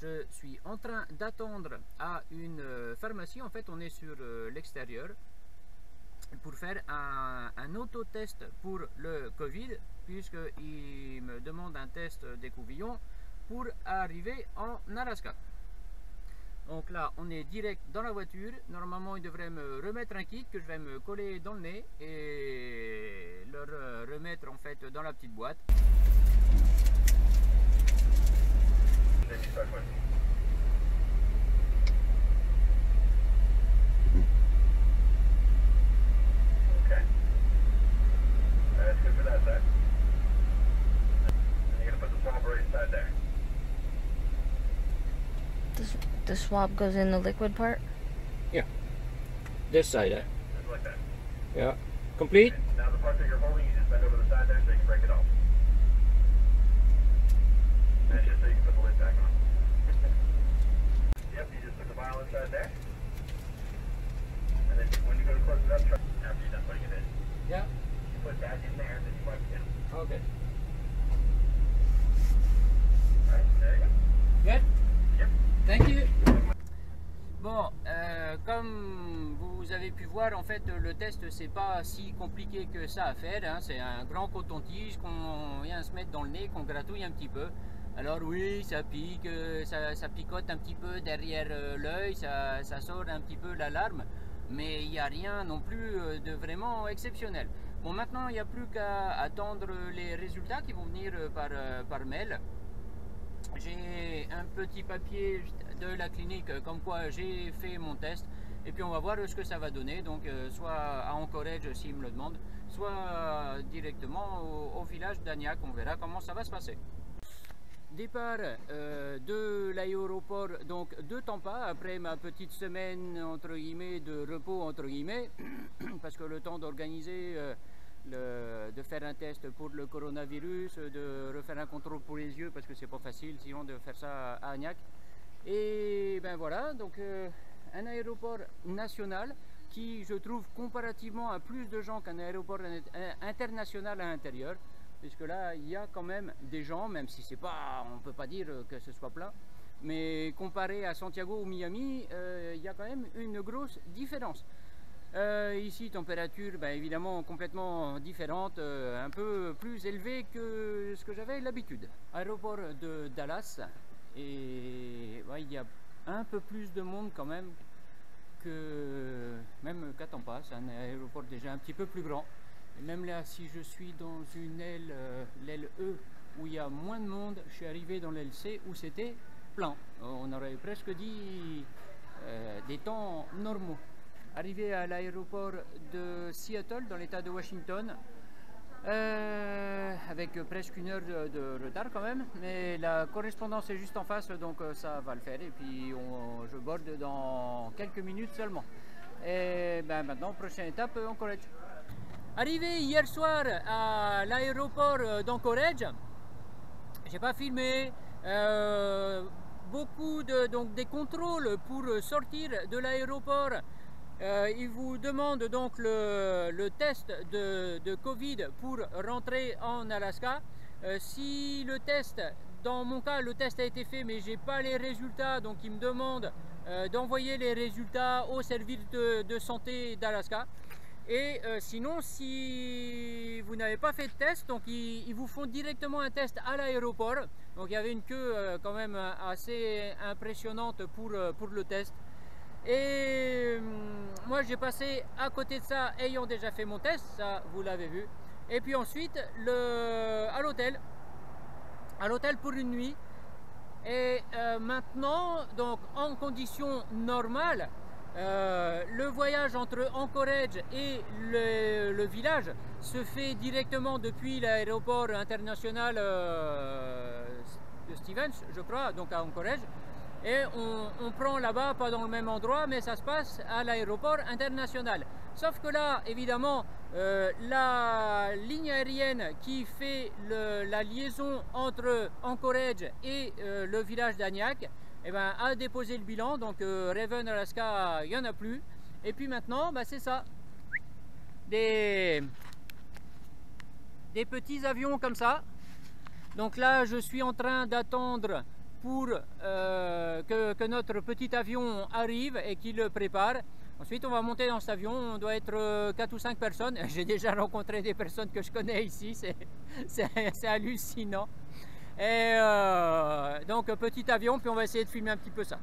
Je suis en train d'attendre à une pharmacie. En fait, on est sur l'extérieur pour faire un autotest pour le Covid, puisqu'il me demande un test d'écouvillon pour arriver en Alaska. Donc là, on est direct dans la voiture. Normalement, ils devraient me remettre un kit que je vais me coller dans le nez et leur remettre en fait dans la petite boîte. The swab goes in the liquid part? Yeah. This side, eh? Just like that. Yeah. Complete? And now the part that you're holding, you just bend over the side there so you can break it off. That's just so you can put the lid back on. Yep, you just put the vial inside there. And then when you go to close it up, after you're done putting it in. Yeah. You put that in there, then you wipe it down. Okay. Alright, there you go. Good? Thank you. Bon, comme vous avez pu voir, en fait, le test, c'est pas si compliqué que ça à faire. Hein. C'est un grand coton-tige qu'on vient se mettre dans le nez, qu'on gratouille un petit peu. Alors oui, ça pique, ça picote un petit peu derrière l'œil, ça sort un petit peu l'alarme, mais il n'y a rien non plus de vraiment exceptionnel. Bon, maintenant, il n'y a plus qu'à attendre les résultats qui vont venir par mail. J'ai un petit papier de la clinique comme quoi j'ai fait mon test et puis on va voir ce que ça va donner, donc soit à Anchorage s'ils me le demandent, soit directement au village d'Aniak. On verra comment ça va se passer. Départ de l'aéroport donc de Tampa après ma petite semaine entre guillemets de repos entre guillemets parce que le temps d'organiser de faire un test pour le coronavirus, de refaire un contrôle pour les yeux parce que c'est pas facile sinon de faire ça à Aniak. Et ben voilà, donc un aéroport national qui je trouve comparativement à plus de gens qu'un aéroport international à l'intérieur, puisque là il y a quand même des gens, même si c'est pas, on peut pas dire que ce soit plein, mais comparé à Santiago ou Miami, il y a quand même une grosse différence. Ici, température ben, évidemment complètement différente, un peu plus élevée que ce que j'avais l'habitude. Aéroport de Dallas, et ouais, il y a un peu plus de monde quand même que même qu'à Tampa. C'est un aéroport déjà un petit peu plus grand. Et même là, si je suis dans une aile, l'aile E, où il y a moins de monde, je suis arrivé dans l'aile C où c'était plein. On aurait presque dit des temps normaux. Arrivé à l'aéroport de Seattle dans l'état de Washington, avec presque une heure de retard quand même, mais la correspondance est juste en face, donc ça va le faire, et puis je board dans quelques minutes seulement. Et ben maintenant, prochaine étape, Anchorage. Arrivé hier soir à l'aéroport d'Anchorage, j'ai pas filmé, beaucoup des contrôles pour sortir de l'aéroport. Il vous demande donc le test de Covid pour rentrer en Alaska. Si le test, dans mon cas, le test a été fait, mais j'ai pas les résultats, donc il me demande d'envoyer les résultats au service de santé d'Alaska. Et sinon, si vous n'avez pas fait de test, donc ils vous font directement un test à l'aéroport. Donc il y avait une queue quand même assez impressionnante pour le test. Et moi j'ai passé à côté de ça ayant déjà fait mon test, ça vous l'avez vu. Et puis ensuite à l'hôtel pour une nuit. Et maintenant donc en conditions normales, le voyage entre Anchorage et le village se fait directement depuis l'aéroport international de Stevens, je crois, donc à Anchorage. Et on prend là-bas, pas dans le même endroit, mais ça se passe à l'aéroport international. Sauf que là, évidemment, la ligne aérienne qui fait la liaison entre Anchorage et le village d'Aniak a déposé le bilan, donc Raven, Alaska, il n'y en a plus. Et puis maintenant, bah, c'est ça. Des petits avions comme ça. Donc là, je suis en train d'attendre pour que notre petit avion arrive et qu'il le prépare. Ensuite, on va monter dans cet avion, on doit être 4 ou 5 personnes. J'ai déjà rencontré des personnes que je connais ici, c'est hallucinant. Et donc, petit avion, puis on va essayer de filmer un petit peu ça.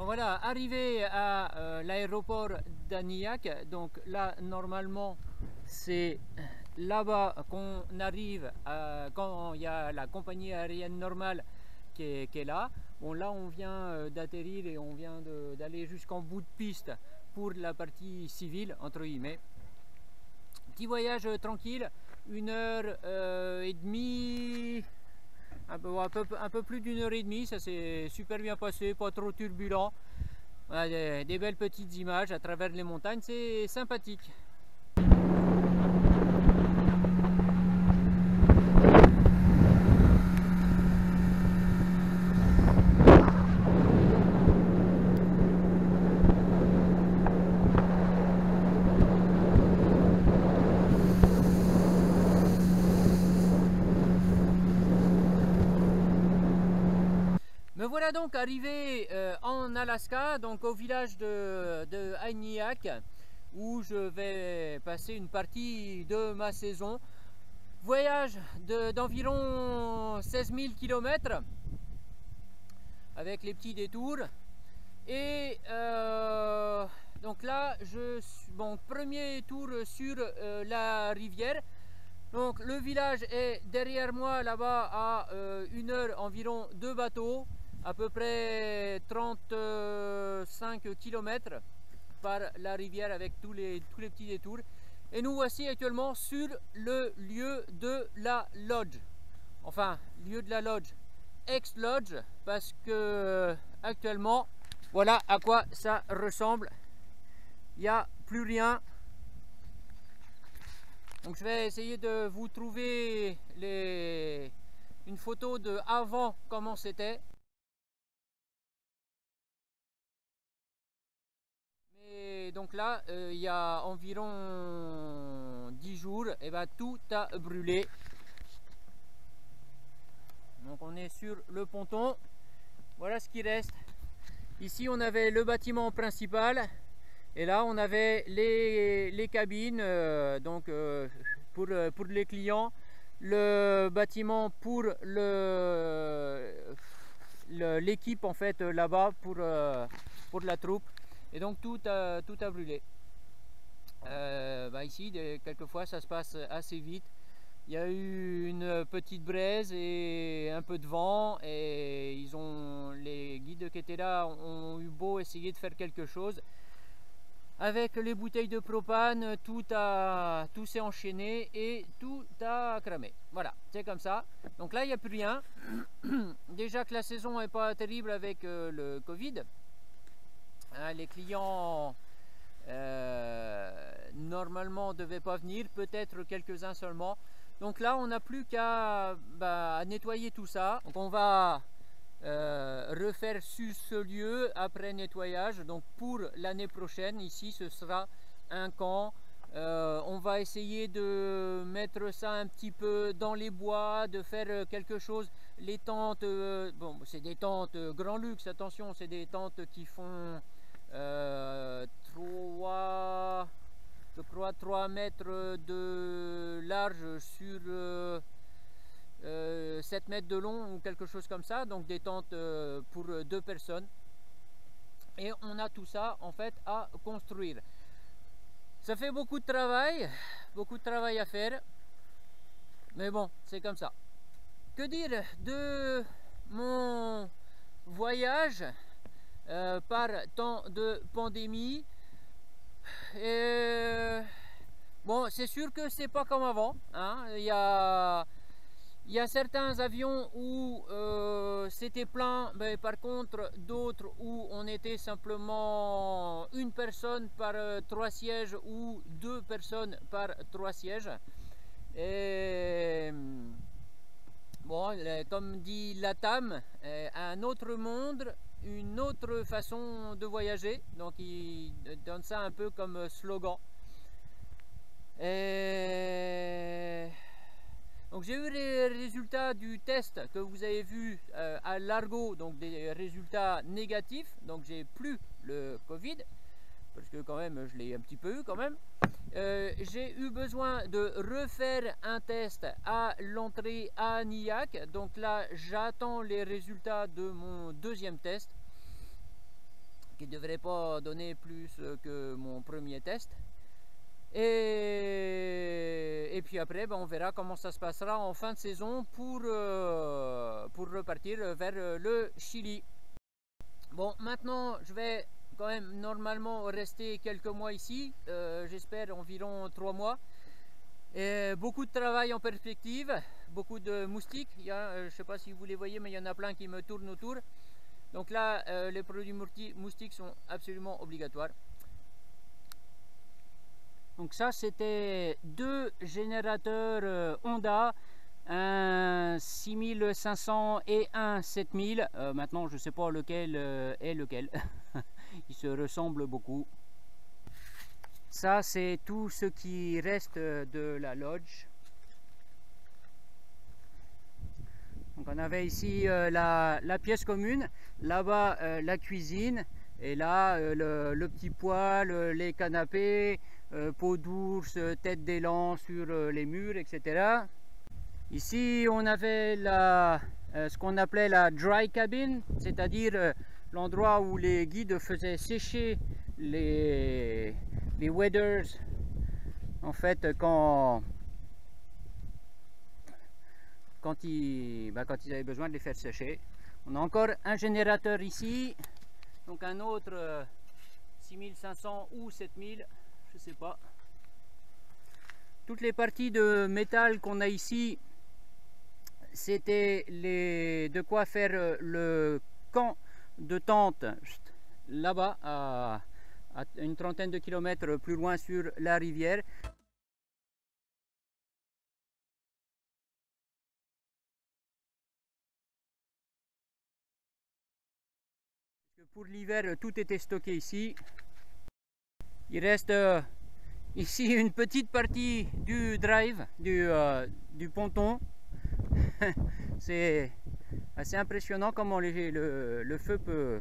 Voilà, arrivé à l'aéroport d'Aniak, donc là normalement c'est là-bas qu'on arrive quand il y a la compagnie aérienne normale qui est là. Bon là on vient d'atterrir et on vient d'aller jusqu'en bout de piste pour la partie civile, entre guillemets. Petit voyage tranquille, 1h30. Un peu plus d'1h30, ça s'est super bien passé, pas trop turbulent. On a des belles petites images à travers les montagnes, c'est sympathique. Voilà donc arrivé en Alaska, donc au village de Aniak, où je vais passer une partie de ma saison. Voyage d'environ 16 000 km avec les petits détours. Et donc là, mon premier tour sur la rivière. Donc le village est derrière moi là-bas à 1 heure environ de bateau. À peu près 35 km par la rivière avec tous les petits détours. Et nous voici actuellement sur le lieu de la lodge. Enfin, lieu de la lodge, ex-lodge, parce que actuellement, voilà à quoi ça ressemble. Il n'y a plus rien. Donc je vais essayer de vous trouver une photo de avant comment c'était. Et donc là, il y a environ 10 jours, et ben, tout a brûlé. Donc on est sur le ponton. Voilà ce qui reste. Ici, on avait le bâtiment principal. Et là, on avait les cabines donc, pour les clients. Le bâtiment pour l'équipe, en fait, là-bas, pour la troupe. Et donc tout a brûlé. Ici, quelquefois, ça se passe assez vite. Il y a eu une petite braise et un peu de vent, et les guides qui étaient là ont eu beau essayer de faire quelque chose. Avec les bouteilles de propane, tout s'est enchaîné et tout a cramé. Voilà, c'est comme ça. Donc là, il n'y a plus rien. Déjà que la saison n'est pas terrible avec le Covid. Hein, les clients... normalement devaient pas venir, peut-être quelques-uns seulement. Donc là on n'a plus qu'à nettoyer tout ça. Donc on va refaire sur ce lieu après nettoyage. Donc pour l'année prochaine, ici ce sera un camp. On va essayer de mettre ça un petit peu dans les bois, de faire quelque chose. Les tentes, bon, c'est des tentes grand luxe, attention, c'est des tentes qui font 3 mètres de large sur 7 mètres de long ou quelque chose comme ça, donc des tentes pour 2 personnes, et on a tout ça en fait à construire. Ça fait beaucoup de travail à faire, mais bon, c'est comme ça. Que dire de mon voyage par temps de pandémie? Et bon, c'est sûr que c'est pas comme avant, hein. Il y a certains avions où c'était plein, mais par contre d'autres où on était simplement une personne par 3 sièges ou 2 personnes par 3 sièges. Et bon, comme dit Latam, un autre monde, une autre façon de voyager, donc il donne ça un peu comme slogan. Et donc j'ai eu les résultats du test que vous avez vu à l'argot, donc des résultats négatifs, donc j'ai plus le Covid, parce que quand même je l'ai un petit peu eu quand même. J'ai eu besoin de refaire un test à l'entrée à Aniak, donc là j'attends les résultats de mon 2e test qui ne devrait pas donner plus que mon 1er test, et puis après on verra comment ça se passera en fin de saison pour repartir vers le Chili. Bon, maintenant je vais quand même normalement rester quelques mois ici, j'espère environ 3 mois, et beaucoup de travail en perspective, beaucoup de moustiques, il y a, je ne sais pas si vous les voyez, mais il y en a plein qui me tournent autour. Donc là les produits moustiques sont absolument obligatoires. Donc ça, c'était 2 générateurs Honda, un 6500 et un 7000, maintenant je ne sais pas lequel est lequel. Ils se ressemblent beaucoup. Ça, c'est tout ce qui reste de la lodge. Donc on avait ici la pièce commune, là-bas la cuisine, et là le petit poêle, les canapés, peau d'ours, tête d'élan sur les murs, etc. Ici on avait ce qu'on appelait la dry cabin, c'est-à-dire l'endroit où les guides faisaient sécher les waders, en fait, quand ils avaient besoin de les faire sécher. On a encore un générateur ici, donc un autre 6500 ou 7000, je sais pas. Toutes les parties de métal qu'on a ici, c'était de quoi faire le camp de tente là-bas à une trentaine de kilomètres plus loin sur la rivière. Pour l'hiver, tout était stocké ici. Il reste ici une petite partie du drive, du ponton. C'est assez impressionnant comment le feu peut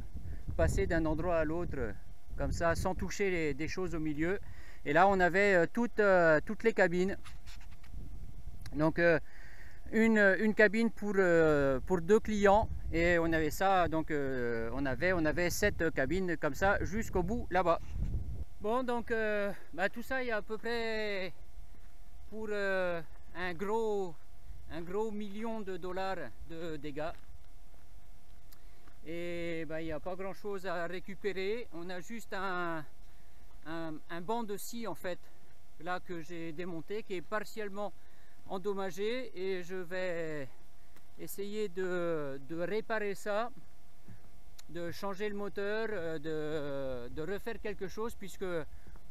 passer d'un endroit à l'autre comme ça sans toucher des choses au milieu. Et là on avait toutes les cabines, donc une cabine pour 2 clients, et on avait ça, donc on avait 7 cabines comme ça jusqu'au bout là-bas. Bon, donc tout ça, il y a à peu près pour un gros $1 million de dégâts. Et il n'y a pas grand chose à récupérer. On a juste un banc de scie en fait là que j'ai démonté, qui est partiellement endommagé, et je vais essayer de réparer ça, de changer le moteur, de refaire quelque chose, puisque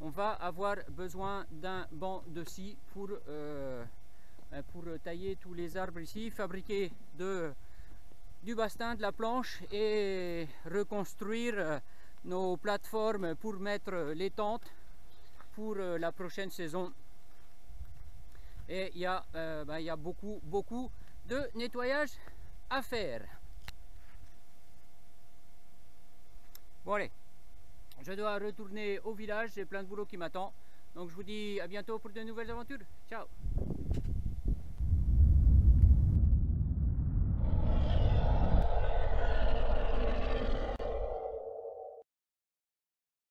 on va avoir besoin d'un banc de scie pour tailler tous les arbres ici, fabriquer du bastin, de la planche, et reconstruire nos plateformes pour mettre les tentes pour la prochaine saison. Et il y a beaucoup de nettoyage à faire. Bon allez, je dois retourner au village, j'ai plein de boulot qui m'attend. Donc je vous dis à bientôt pour de nouvelles aventures. Ciao.